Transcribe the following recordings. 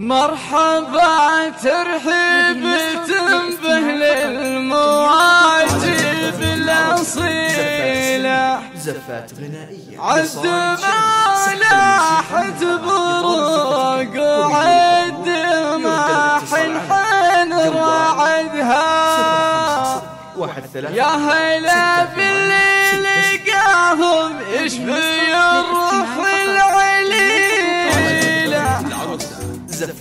مرحبا ترحب تنبه للمواجب الأصيلة زفات غنائية عزم ملاحت بروق وعد ماح حين رعدها يا هلا باللي لقاهم اشفي الروح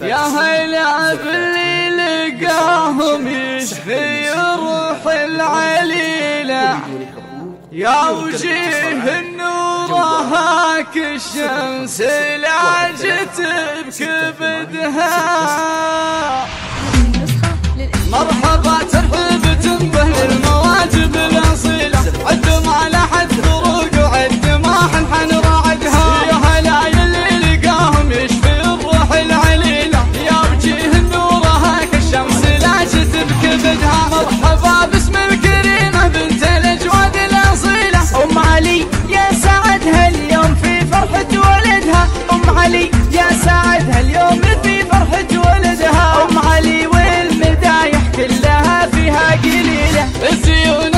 يا هلا باللي لقاهم يشفي الروح العليلة يا وجيه النورها كالشمس لعجت بكبدها مرحبا ترحب تنبه للمواجب الأصيلة عدم على حد ذروق وعد ما حنحن راعدها يا هلا يلي لقاهم يشفي الروح العليلة يا وجيه النورها كالشمس لا جت بكبدها مرحبا باسم الكريمة بنت الأجواد الأصيلة أم علي يا سعدها اليوم في فرحة ولدها أم علي يا سعدها اليوم في فرحة ولدها أم علي والمدايح كلها فيها قليلة